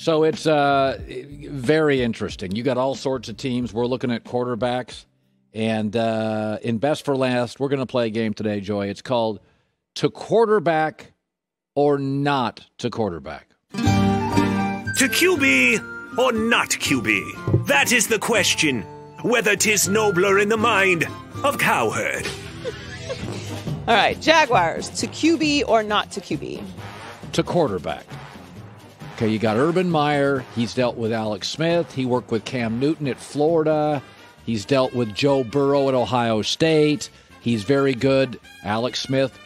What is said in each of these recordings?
So it's very interesting. You got all sorts of teams. We're looking at quarterbacks. And in Best for Last, we're going to play a game today, Joy. It's called To Quarterback or Not to Quarterback. To QB or not QB? That is the question. Whether 'tis nobler in the mind of Cowherd. All right, Jaguars, to QB or not to QB? To quarterback. Okay, you got Urban Meyer. He's dealt with Alex Smith. He worked with Cam Newton at Florida. He's dealt with Joe Burrow at Ohio State. He's very good. Alex Smith,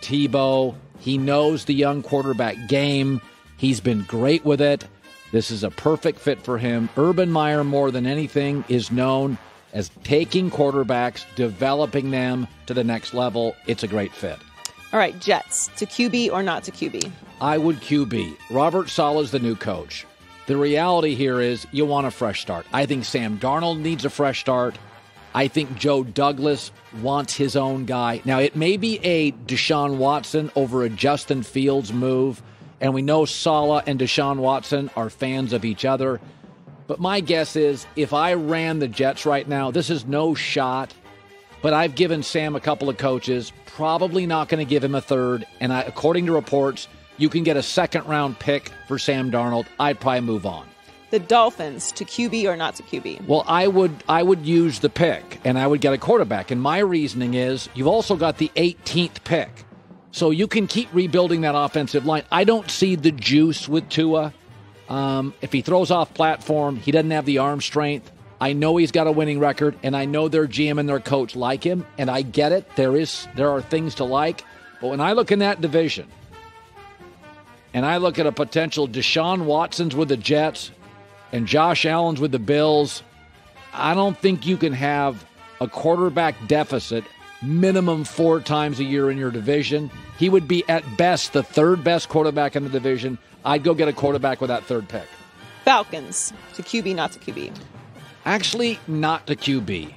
Tebow. He knows the young quarterback game. He's been great with it. This is a perfect fit for him. Urban Meyer, more than anything, is known as taking quarterbacks, developing them to the next level. It's a great fit. All right, Jets, to QB or not to QB? I would QB. Robert Saleh's the new coach. The reality here is you want a fresh start. I think Sam Darnold needs a fresh start. I think Joe Douglas wants his own guy. Now, it may be a Deshaun Watson over a Justin Fields move, and we know Saleh and Deshaun Watson are fans of each other. But my guess is if I ran the Jets right now, this is no shot. But I've given Sam a couple of coaches, probably not going to give him a third. And according to reports, you can get a second-round pick for Sam Darnold. I'd probably move on. The Dolphins, to QB or not to QB? Well, I would use the pick, and I would get a quarterback. And my reasoning is you've also got the 18th pick. So you can keep rebuilding that offensive line. I don't see the juice with Tua. If he throws off platform, he doesn't have the arm strength. I know he's got a winning record, and I know their GM and their coach like him, and I get it. There are things to like. But when I look in that division, and I look at a potential Deshaun Watson's with the Jets and Josh Allen's with the Bills, I don't think you can have a quarterback deficit minimum 4 times a year in your division. He would be at best the 3rd best quarterback in the division. I'd go get a quarterback with that 3rd pick. Falcons, to QB, not to QB? Actually, not to QB.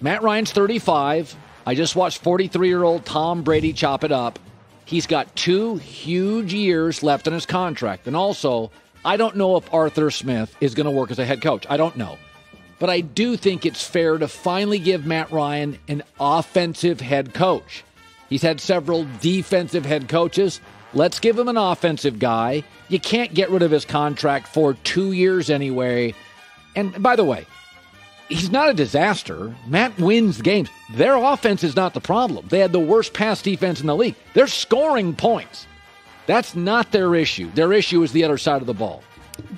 Matt Ryan's 35. I just watched 43-year-old Tom Brady chop it up. He's got 2 huge years left in his contract. And also, I don't know if Arthur Smith is going to work as a head coach. I don't know. But I do think it's fair to finally give Matt Ryan an offensive head coach. He's had several defensive head coaches. Let's give him an offensive guy. You can't get rid of his contract for 2 years anyway. And by the way, he's not a disaster. Matt wins games. Their offense is not the problem. They had the worst pass defense in the league. They're scoring points. That's not their issue. Their issue is the other side of the ball.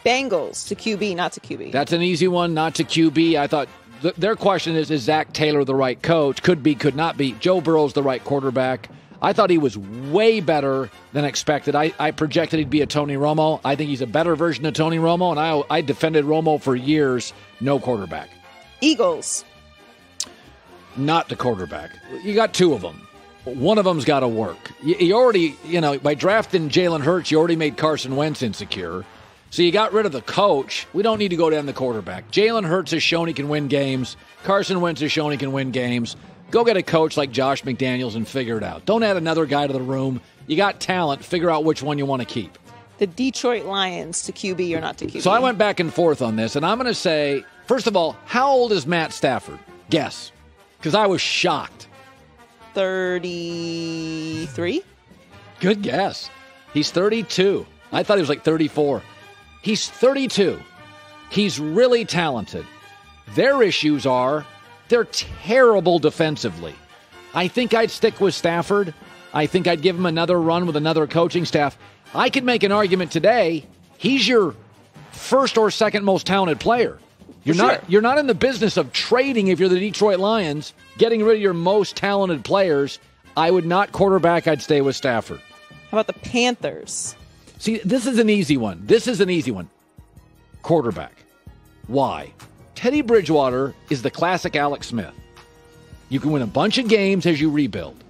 Bengals, to QB, not to QB? That's an easy one, not to QB. I thought their question is Zach Taylor the right coach? Could be, could not be. Joe Burrow's the right quarterback. I thought he was way better than expected. I projected he'd be a Tony Romo. I think he's a better version of Tony Romo, and I defended Romo for years. No quarterback. Eagles. Not the quarterback. You got 2 of them. One of them's got to work. You already, by drafting Jalen Hurts, you already made Carson Wentz insecure. So you got rid of the coach. We don't need to go down the quarterback. Jalen Hurts has shown he can win games. Carson Wentz has shown he can win games. Go get a coach like Josh McDaniels and figure it out. Don't add another guy to the room. You got talent. Figure out which one you want to keep. The Detroit Lions, to QB or not to QB? So I went back and forth on this, and I'm going to say, first of all, how old is Matt Stafford? Guess. Because I was shocked. 33? Good guess. He's 32. I thought he was like 34. He's 32. He's really talented. Their issues are they're terrible defensively. I think I'd stick with Stafford. I think I'd give him another run with another coaching staff. I could make an argument today. He's your first or second most talented player. You're not in the business of trading if you're the Detroit Lions, getting rid of your most talented players. I would not quarterback. I'd stay with Stafford. How about the Panthers? See, this is an easy one. Quarterback. Why? Teddy Bridgewater is the classic Alex Smith. You can win a bunch of games as you rebuild.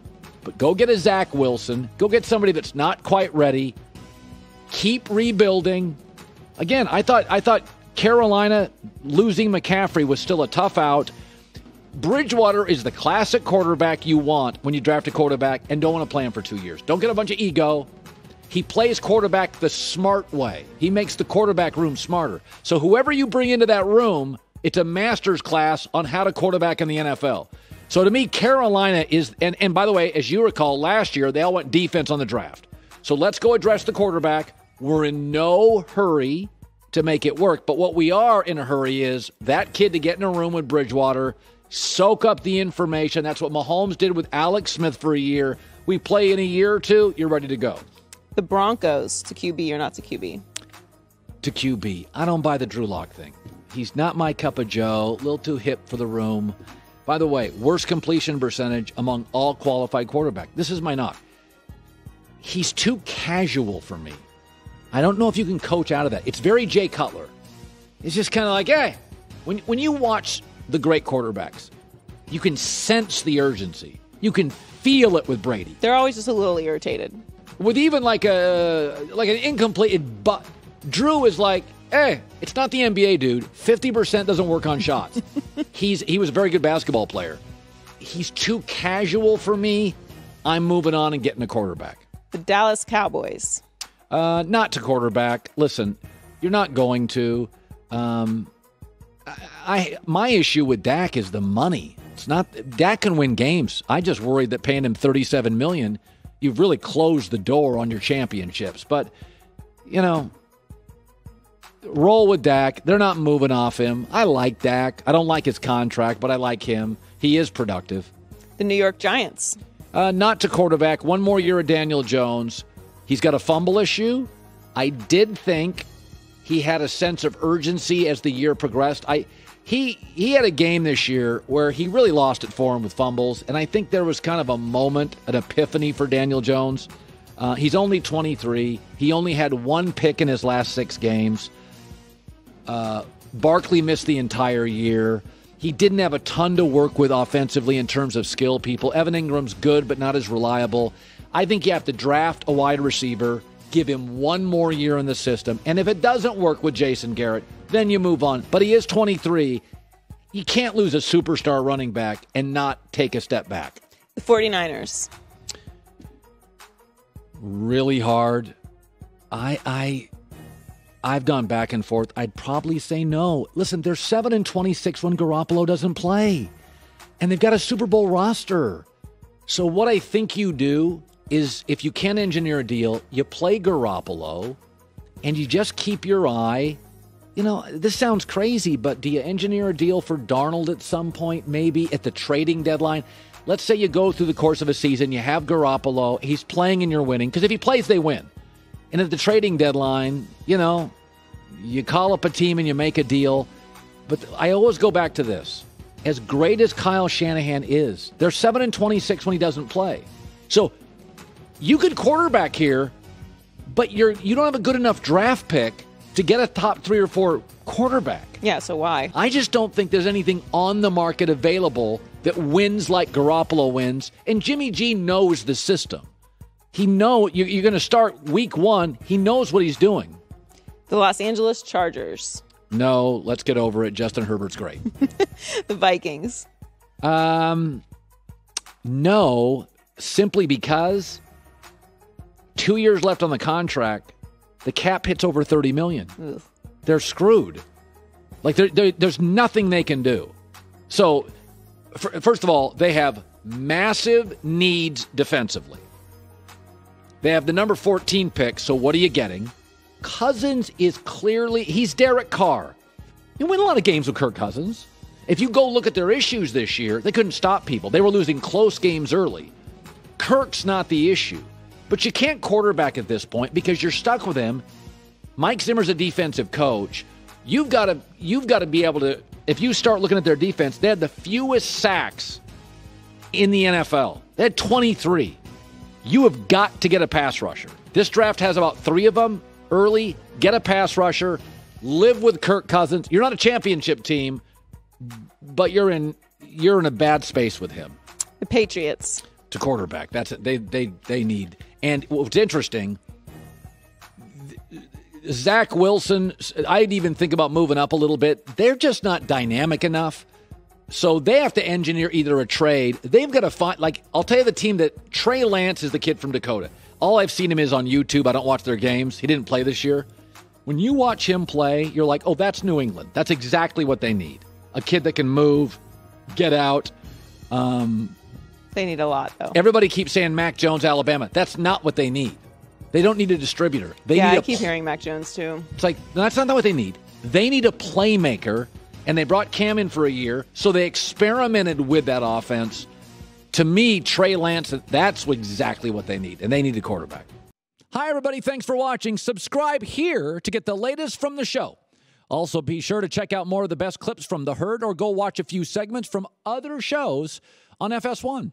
But go get a Zach Wilson. Go get somebody that's not quite ready. Keep rebuilding. Again, I thought Carolina losing McCaffrey was still a tough out. Bridgewater is the classic quarterback you want when you draft a quarterback and don't want to play him for 2 years. Don't get a bunch of ego. He plays quarterback the smart way. He makes the quarterback room smarter. So whoever you bring into that room, it's a master's class on how to quarterback in the NFL. So to me, Carolina is, and by the way, as you recall, last year, they all went defense on the draft. So let's go address the quarterback. We're in no hurry to make it work. But what we are in a hurry is that kid to get in a room with Bridgewater, soak up the information. That's what Mahomes did with Alex Smith for a year. We play in a year or two, you're ready to go. The Broncos to QB or not to QB? To QB. I don't buy the Drew Lock thing. He's not my cup of joe. A little too hip for the room. By the way, worst completion percentage among all qualified quarterbacks. This is my knock. He's too casual for me. I don't know if you can coach out of that. It's very Jay Cutler. It's just kind of like, hey, when you watch the great quarterbacks, you can sense the urgency. You can feel it with Brady. They're always just a little irritated. With even like an incompleted butt. Drew is like, hey, it's not the NBA, dude. 50% doesn't work on shots. He was a very good basketball player. He's too casual for me. I'm moving on and getting a quarterback. The Dallas Cowboys. Not to quarterback. Listen, you're not going to. My issue with Dak is the money. It's not Dak can win games. I just worried that paying him $37 million, you've really closed the door on your championships. But, you know, roll with Dak. They're not moving off him. I like Dak. I don't like his contract, but I like him. He is productive. The New York Giants. Not to quarterback. One more year of Daniel Jones. He's got a fumble issue. I did think he had a sense of urgency as the year progressed. He had a game this year where he really lost it for him with fumbles, and I think there was kind of a moment, an epiphany for Daniel Jones. He's only 23. He only had one pick in his last 6 games. Barkley missed the entire year. He didn't have a ton to work with offensively in terms of skill people. Evan Ingram's good, but not as reliable. I think you have to draft a wide receiver, give him one more year in the system, and if it doesn't work with Jason Garrett, then you move on. But he is 23. You can't lose a superstar running back and not take a step back. The 49ers. Really hard. I've gone back and forth. I'd probably say no. Listen, they're 7-26 when Garoppolo doesn't play, and they've got a Super Bowl roster. So what I think you do is if you can engineer a deal, you play Garoppolo and you just keep your eye. You know, this sounds crazy, but do you engineer a deal for Darnold at some point, maybe at the trading deadline? Let's say you go through the course of a season, you have Garoppolo, he's playing and you're winning, because if he plays, they win. And at the trading deadline, you know, you call up a team and you make a deal. But I always go back to this. As great as Kyle Shanahan is, they're 7-26 when he doesn't play. So you could quarterback here, but you don't have a good enough draft pick to get a top 3 or 4 quarterback. Yeah, so why? I just don't think there's anything on the market available that wins like Garoppolo wins. And Jimmy G knows the system. He knows you're going to start week 1. He knows what he's doing. The Los Angeles Chargers. No, let's get over it. Justin Herbert's great. The Vikings. No, simply because 2 years left on the contract, the cap hits over $30 million. Oof. They're screwed. Like, there's nothing they can do. So, first of all, they have massive needs defensively. They have the number 14 pick, so what are you getting? Cousins is clearly, he's Derek Carr. You win a lot of games with Kirk Cousins. If you go look at their issues this year, they couldn't stop people. They were losing close games early. Kirk's not the issue. But you can't quarterback at this point because you're stuck with him. Mike Zimmer's a defensive coach. You've got to be able to, if you start looking at their defense, they had the fewest sacks in the NFL. They had 23. You have got to get a pass rusher. This draft has about 3 of them early. Get a pass rusher. Live with Kirk Cousins. You're not a championship team, but you're in a bad space with him. The Patriots. To quarterback. That's it. They need. And what's interesting, Zach Wilson, I'd even think about moving up a little bit. They're just not dynamic enough. So they have to engineer either a trade. They've got to find, like, I'll tell you the team that Trey Lance is the kid from Dakota. All I've seen him is on YouTube. I don't watch their games. He didn't play this year. When you watch him play, you're like, oh, that's New England. That's exactly what they need. A kid that can move, get out. They need a lot, though. Everybody keeps saying Mac Jones, Alabama. That's not what they need. They don't need a distributor. They need I keep hearing Mac Jones, too. It's like, that's not what they need. They need a playmaker, and they brought Cam in for a year, so they experimented with that offense. To me, Trey Lance, that's exactly what they need, and they need a quarterback. Hi, everybody. Thanks for watching. Subscribe here to get the latest from the show. Also, be sure to check out more of the best clips from The Herd or go watch a few segments from other shows on FS1.